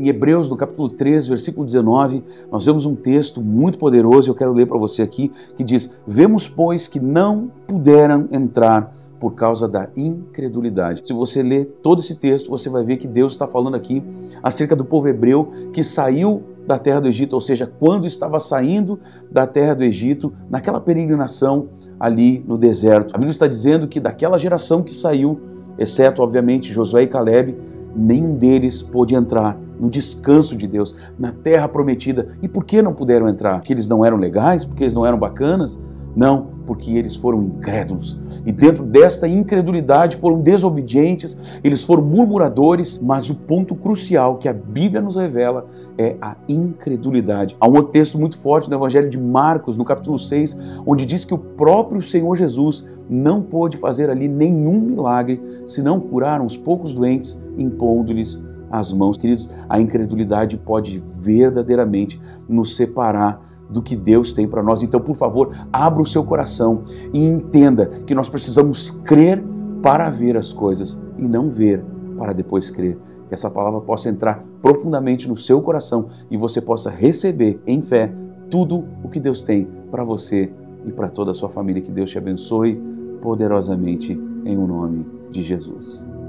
Em Hebreus, no capítulo 13, versículo 19, nós vemos um texto muito poderoso, eu quero ler para você aqui, que diz: vemos, pois, que não puderam entrar por causa da incredulidade. Se você ler todo esse texto, você vai ver que Deus está falando aqui acerca do povo hebreu que saiu da terra do Egito, ou seja, quando estava saindo da terra do Egito, naquela peregrinação ali no deserto. A Bíblia está dizendo que daquela geração que saiu, exceto, obviamente, Josué e Caleb, nenhum deles pôde entrar no descanso de Deus, na terra prometida. E por que não puderam entrar? Porque eles não eram legais? Porque eles não eram bacanas? Não, porque eles foram incrédulos. E dentro desta incredulidade foram desobedientes, eles foram murmuradores, mas o ponto crucial que a Bíblia nos revela é a incredulidade. Há um outro texto muito forte no Evangelho de Marcos, no capítulo 6, onde diz que o próprio Senhor Jesus não pôde fazer ali nenhum milagre, senão curar uns poucos doentes, impondo-lhes as mãos. Queridos, a incredulidade pode verdadeiramente nos separar do que Deus tem para nós. Então, por favor, abra o seu coração e entenda que nós precisamos crer para ver as coisas e não ver para depois crer. Que essa palavra possa entrar profundamente no seu coração e você possa receber em fé tudo o que Deus tem para você e para toda a sua família. Que Deus te abençoe poderosamente em o nome de Jesus.